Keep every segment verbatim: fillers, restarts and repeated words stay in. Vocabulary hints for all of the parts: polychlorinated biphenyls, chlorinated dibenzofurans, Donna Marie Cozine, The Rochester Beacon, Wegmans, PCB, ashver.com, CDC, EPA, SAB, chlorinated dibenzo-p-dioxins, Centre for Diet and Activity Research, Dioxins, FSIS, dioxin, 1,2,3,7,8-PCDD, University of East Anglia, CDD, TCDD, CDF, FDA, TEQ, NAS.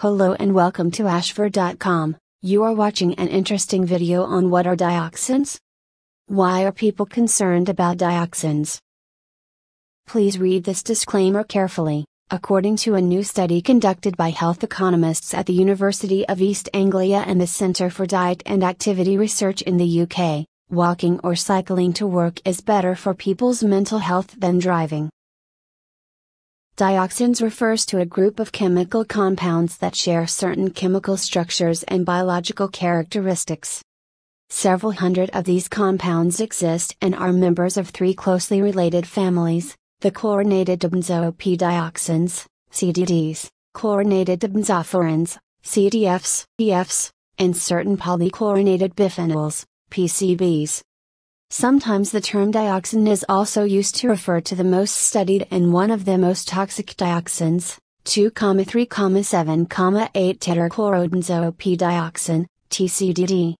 Hello and welcome to ashver dot com. You are watching an interesting video on what are dioxins? Why are people concerned about dioxins? Please read this disclaimer carefully. According to a new study conducted by health economists at the University of East Anglia and the Centre for Diet and Activity Research in the U K, walking or cycling to work is better for people's mental health than driving. Dioxins refers to a group of chemical compounds that share certain chemical structures and biological characteristics. Several hundred of these compounds exist and are members of three closely related families: the chlorinated dibenzo-p-dioxins, C D Ds, chlorinated dibenzofurans, C D Fs, E Fs, and certain polychlorinated biphenyls, P C Bs. Sometimes the term dioxin is also used to refer to the most studied and one of the most toxic dioxins, two, three, seven, eight-tetrachlorodibenzo-p-dioxin, T C D D.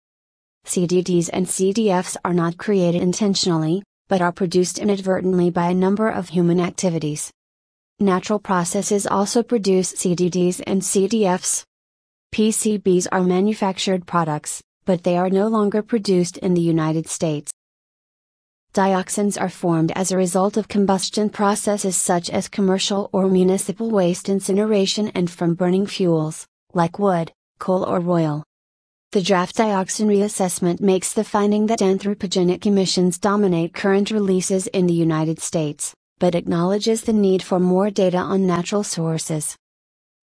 C D Ds and C D Fs are not created intentionally, but are produced inadvertently by a number of human activities. Natural processes also produce C D Ds and C D Fs. P C Bs are manufactured products, but they are no longer produced in the United States. Dioxins are formed as a result of combustion processes such as commercial or municipal waste incineration and from burning fuels, like wood, coal or oil. The draft dioxin reassessment makes the finding that anthropogenic emissions dominate current releases in the United States, but acknowledges the need for more data on natural sources.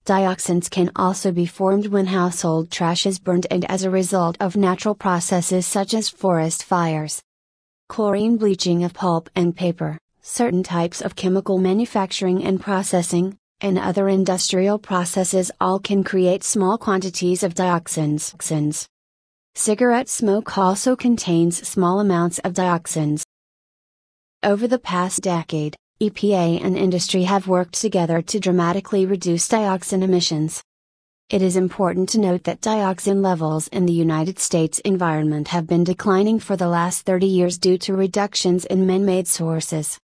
Dioxins can also be formed when household trash is burned and as a result of natural processes such as forest fires. Chlorine bleaching of pulp and paper, certain types of chemical manufacturing and processing, and other industrial processes all can create small quantities of dioxins. Cigarette smoke also contains small amounts of dioxins. Over the past decade, E P A and industry have worked together to dramatically reduce dioxin emissions. It is important to note that dioxin levels in the United States environment have been declining for the last thirty years due to reductions in man-made sources.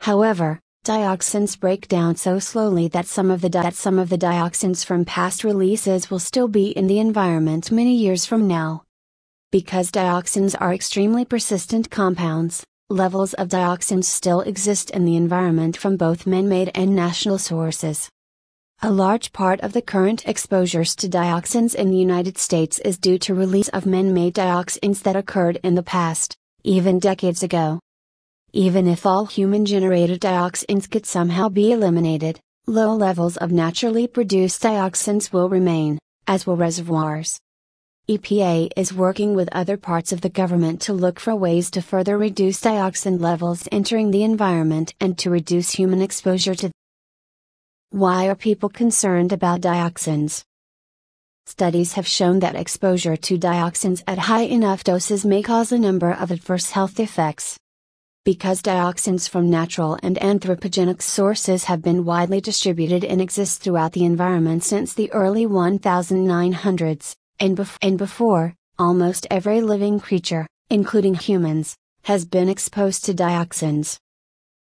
However, dioxins break down so slowly that some of the di- that some of the dioxins from past releases will still be in the environment many years from now. Because dioxins are extremely persistent compounds, levels of dioxins still exist in the environment from both man-made and natural sources. A large part of the current exposures to dioxins in the United States is due to release of man-made dioxins that occurred in the past, even decades ago. Even if all human-generated dioxins could somehow be eliminated, low levels of naturally produced dioxins will remain, as will reservoirs. E P A is working with other parts of the government to look for ways to further reduce dioxin levels entering the environment and to reduce human exposure to them. Why are people concerned about dioxins? Studies have shown that exposure to dioxins at high enough doses may cause a number of adverse health effects. Because dioxins from natural and anthropogenic sources have been widely distributed and exist throughout the environment since the early nineteen hundreds, and, bef and before, almost every living creature, including humans, has been exposed to dioxins.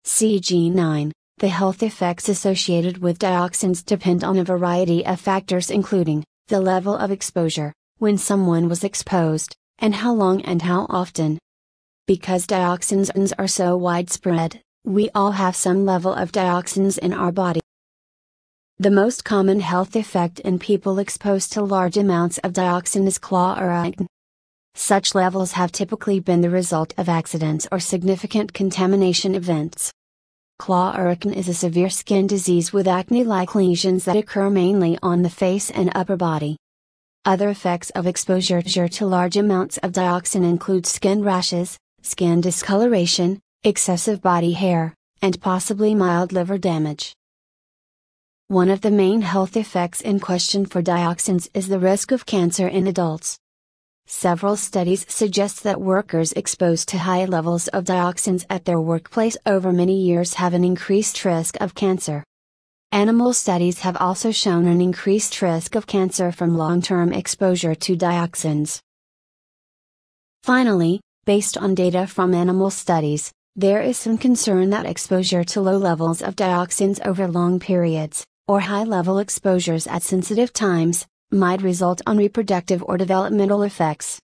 C G nine, the health effects associated with dioxins depend on a variety of factors including, the level of exposure, when someone was exposed, and how long and how often. Because dioxins are so widespread, we all have some level of dioxins in our body. The most common health effect in people exposed to large amounts of dioxin is chlorine. Such levels have typically been the result of accidents or significant contamination events. Chlorine is a severe skin disease with acne-like lesions that occur mainly on the face and upper body. Other effects of exposure to large amounts of dioxin include skin rashes, skin discoloration, excessive body hair, and possibly mild liver damage. One of the main health effects in question for dioxins is the risk of cancer in adults. Several studies suggest that workers exposed to high levels of dioxins at their workplace over many years have an increased risk of cancer. Animal studies have also shown an increased risk of cancer from long-term exposure to dioxins. Finally, based on data from animal studies, there is some concern that exposure to low levels of dioxins over long periods, or high-level exposures at sensitive times, might result on reproductive or developmental effects.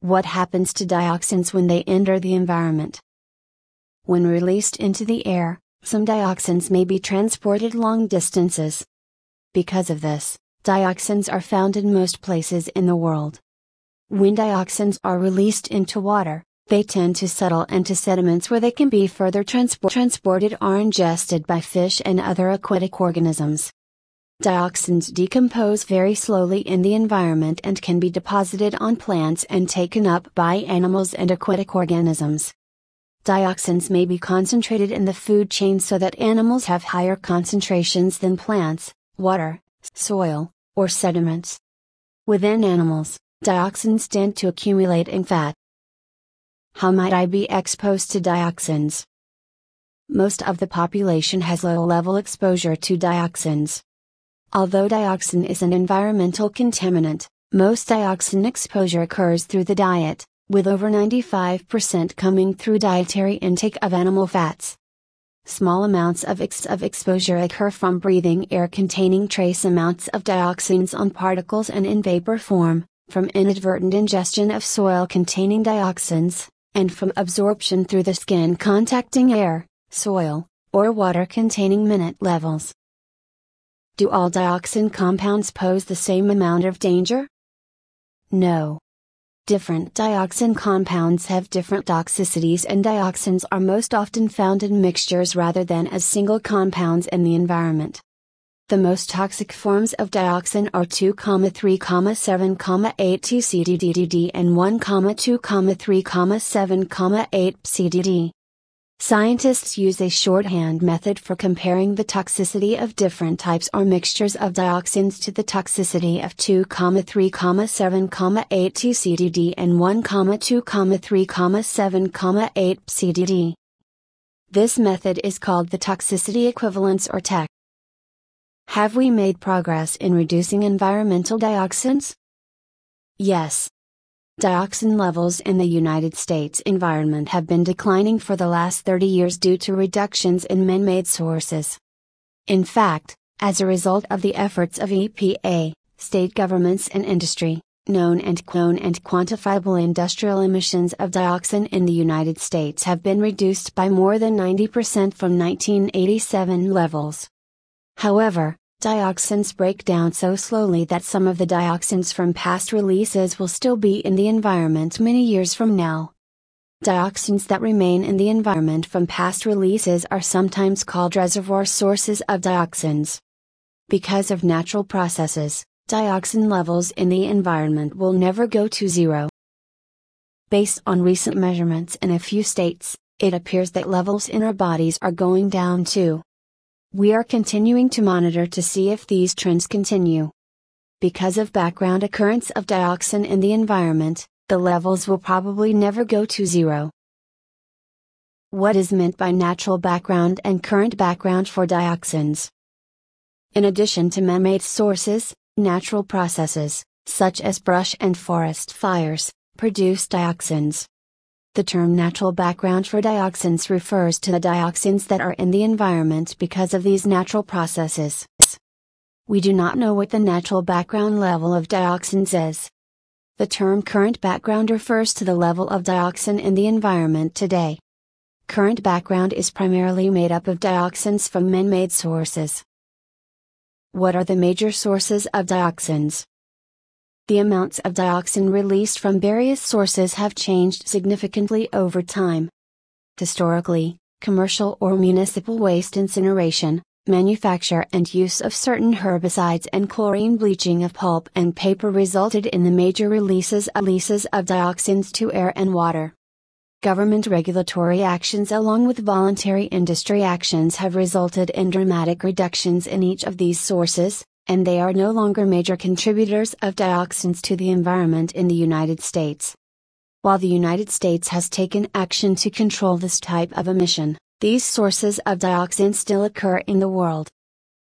What happens to dioxins when they enter the environment? When released into the air, some dioxins may be transported long distances. Because of this, dioxins are found in most places in the world. When dioxins are released into water, they tend to settle into sediments where they can be further transpor- transported or ingested by fish and other aquatic organisms. Dioxins decompose very slowly in the environment and can be deposited on plants and taken up by animals and aquatic organisms. Dioxins may be concentrated in the food chain so that animals have higher concentrations than plants, water, soil, or sediments. Within animals, dioxins tend to accumulate in fat. How might I be exposed to dioxins? Most of the population has low-level exposure to dioxins. Although dioxin is an environmental contaminant, most dioxin exposure occurs through the diet, with over ninety-five percent coming through dietary intake of animal fats. Small amounts of, ex of exposure occur from breathing air containing trace amounts of dioxins on particles and in vapor form, from inadvertent ingestion of soil containing dioxins, and from absorption through the skin contacting air, soil, or water containing minute levels. Do all dioxin compounds pose the same amount of danger? No. Different dioxin compounds have different toxicities, and dioxins are most often found in mixtures rather than as single compounds in the environment. The most toxic forms of dioxin are two, three, seven, eight T C D D D and one, two, three, seven, eight P C D D. Scientists use a shorthand method for comparing the toxicity of different types or mixtures of dioxins to the toxicity of two, three, seven, eight T C D D and one, two, three, seven, eight P C D D. This method is called the toxicity equivalence, or T E Q. Have we made progress in reducing environmental dioxins? Yes. Dioxin levels in the United States environment have been declining for the last thirty years due to reductions in man-made sources. In fact, as a result of the efforts of E P A, state governments and industry, known and known and quantifiable industrial emissions of dioxin in the United States have been reduced by more than ninety percent from nineteen eighty-seven levels. However, dioxins break down so slowly that some of the dioxins from past releases will still be in the environment many years from now. Dioxins that remain in the environment from past releases are sometimes called reservoir sources of dioxins. Because of natural processes, dioxin levels in the environment will never go to zero. Based on recent measurements in a few states, it appears that levels in our bodies are going down too. We are continuing to monitor to see if these trends continue. Because of background occurrence of dioxin in the environment, the levels will probably never go to zero. What is meant by natural background and current background for dioxins? In addition to man-made sources, natural processes, such as brush and forest fires, produce dioxins. The term natural background for dioxins refers to the dioxins that are in the environment because of these natural processes. We do not know what the natural background level of dioxins is. The term current background refers to the level of dioxin in the environment today. Current background is primarily made up of dioxins from man-made sources. What are the major sources of dioxins? The amounts of dioxin released from various sources have changed significantly over time. Historically, commercial or municipal waste incineration, manufacture and use of certain herbicides and chlorine bleaching of pulp and paper resulted in the major releases of dioxins to air and water. Government regulatory actions along with voluntary industry actions have resulted in dramatic reductions in each of these sources, and they are no longer major contributors of dioxins to the environment in the United States. While the United States has taken action to control this type of emission, these sources of dioxins still occur in the world.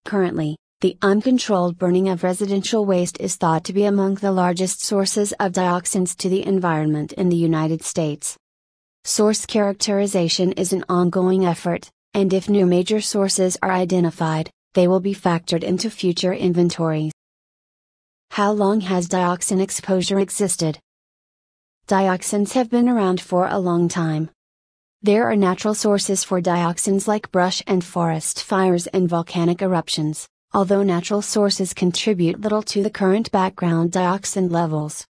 Currently, the uncontrolled burning of residential waste is thought to be among the largest sources of dioxins to the environment in the United States. Source characterization is an ongoing effort, and if new major sources are identified, they will be factored into future inventories. How long has dioxin exposure existed? Dioxins have been around for a long time. There are natural sources for dioxins like brush and forest fires and volcanic eruptions, although natural sources contribute little to the current background dioxin levels.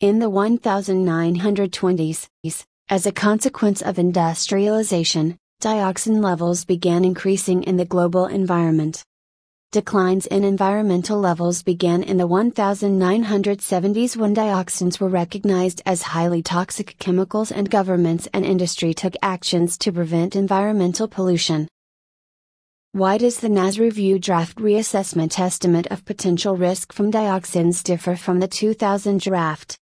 In the nineteen twenties, as a consequence of industrialization, dioxin levels began increasing in the global environment. Declines in environmental levels began in the nineteen seventies when dioxins were recognized as highly toxic chemicals and governments and industry took actions to prevent environmental pollution. Why does the N A S review draft reassessment estimate of potential risk from dioxins differ from the two thousand draft?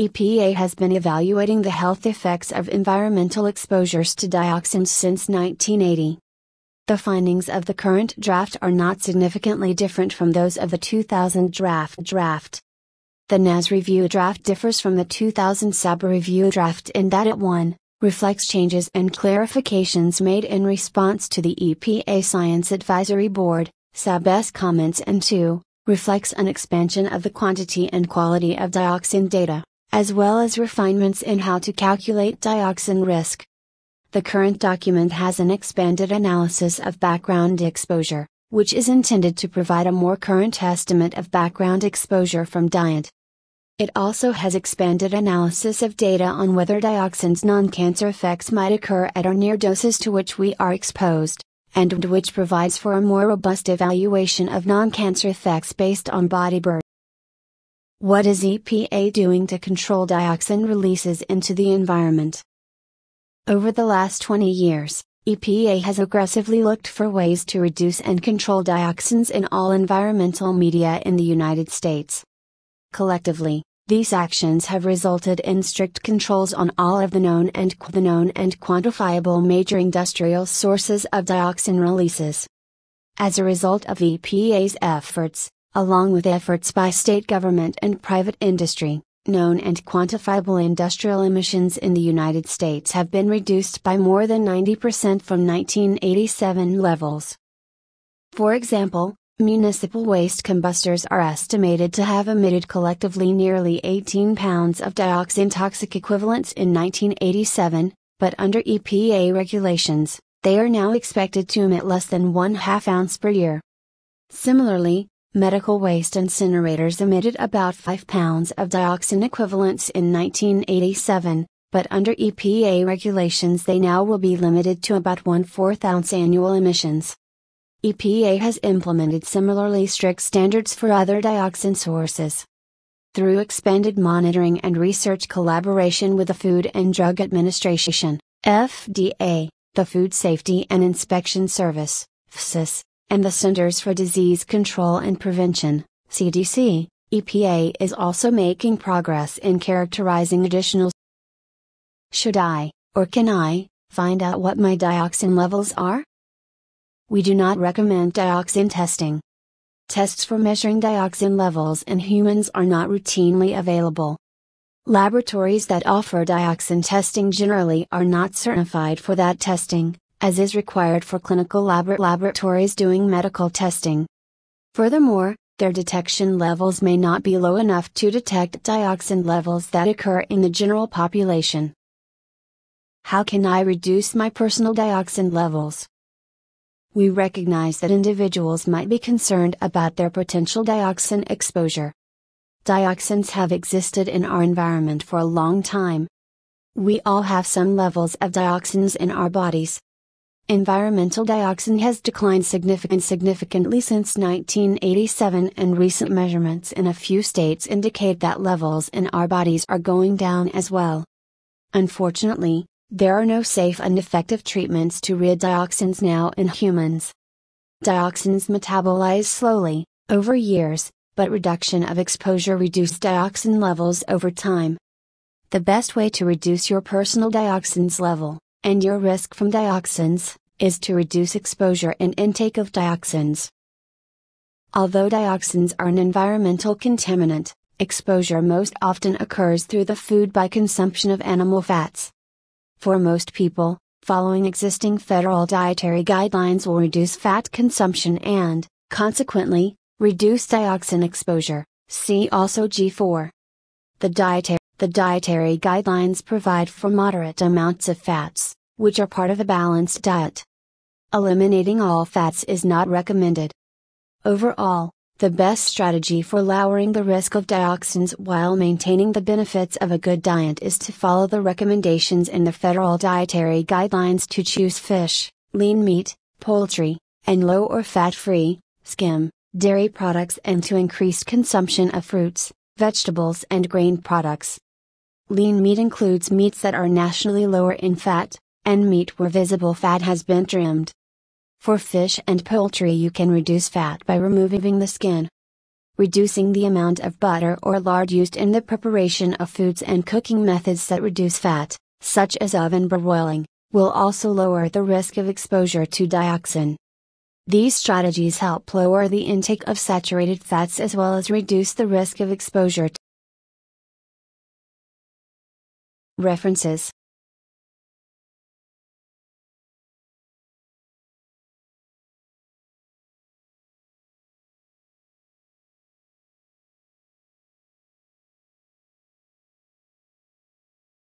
E P A has been evaluating the health effects of environmental exposures to dioxins since nineteen eighty. The findings of the current draft are not significantly different from those of the two thousand draft draft. The N A S review draft differs from the two thousand S A B review draft in that it one. Reflects changes and clarifications made in response to the E P A Science Advisory Board, S A B's comments, and two, reflects an expansion of the quantity and quality of dioxin data, as well as refinements in how to calculate dioxin risk. The current document has an expanded analysis of background exposure, which is intended to provide a more current estimate of background exposure from diet. It also has expanded analysis of data on whether dioxins' non-cancer effects might occur at or near doses to which we are exposed, and which provides for a more robust evaluation of non-cancer effects based on body burden. What is E P A doing to control dioxin releases into the environment? Over the last twenty years, E P A has aggressively looked for ways to reduce and control dioxins in all environmental media in the United States. Collectively, these actions have resulted in strict controls on all of the known and, qu the known and quantifiable major industrial sources of dioxin releases. As a result of E P A's efforts, along with efforts by state government and private industry, known and quantifiable industrial emissions in the United States have been reduced by more than ninety percent from nineteen eighty-seven levels. For example, municipal waste combustors are estimated to have emitted collectively nearly eighteen pounds of dioxin toxic equivalents in nineteen eighty-seven, but under E P A regulations, they are now expected to emit less than one half ounce per year. Similarly, medical waste incinerators emitted about five pounds of dioxin equivalents in nineteen eighty-seven, but under E P A regulations they now will be limited to about one fourth ounce annual emissions. E P A has implemented similarly strict standards for other dioxin sources. Through expanded monitoring and research collaboration with the Food and Drug Administration, F D A, the Food Safety and Inspection Service, F S I S, and the Centers for Disease Control and Prevention, C D C, E P A is also making progress in characterizing additional. Should I, or can I, find out what my dioxin levels are? We do not recommend dioxin testing. Tests for measuring dioxin levels in humans are not routinely available. Laboratories that offer dioxin testing generally are not certified for that testing, as is required for clinical lab laboratories doing medical testing. Furthermore, their detection levels may not be low enough to detect dioxin levels that occur in the general population. How can I reduce my personal dioxin levels? We recognize that individuals might be concerned about their potential dioxin exposure. Dioxins have existed in our environment for a long time. We all have some levels of dioxins in our bodies. Environmental dioxin has declined significant significantly since nineteen eighty-seven, and recent measurements in a few states indicate that levels in our bodies are going down as well. Unfortunately, there are no safe and effective treatments to rid dioxins now in humans. Dioxins metabolize slowly, over years, but reduction of exposure reduces dioxin levels over time. The best way to reduce your personal dioxins level, and your risk from dioxins, is to reduce exposure and intake of dioxins. Although dioxins are an environmental contaminant, exposure most often occurs through the food by consumption of animal fats. For most people, following existing federal dietary guidelines will reduce fat consumption and, consequently, reduce dioxin exposure. See also G four. The dietary, the dietary guidelines provide for moderate amounts of fats, which are part of a balanced diet. Eliminating all fats is not recommended. Overall, the best strategy for lowering the risk of dioxins while maintaining the benefits of a good diet is to follow the recommendations in the federal dietary guidelines to choose fish, lean meat, poultry, and low or fat-free, skim, dairy products and to increase consumption of fruits, vegetables and grain products. Lean meat includes meats that are naturally lower in fat, and meat where visible fat has been trimmed. For fish and poultry you can reduce fat by removing the skin. Reducing the amount of butter or lard used in the preparation of foods and cooking methods that reduce fat, such as oven broiling, will also lower the risk of exposure to dioxin. These strategies help lower the intake of saturated fats as well as reduce the risk of exposure to. References.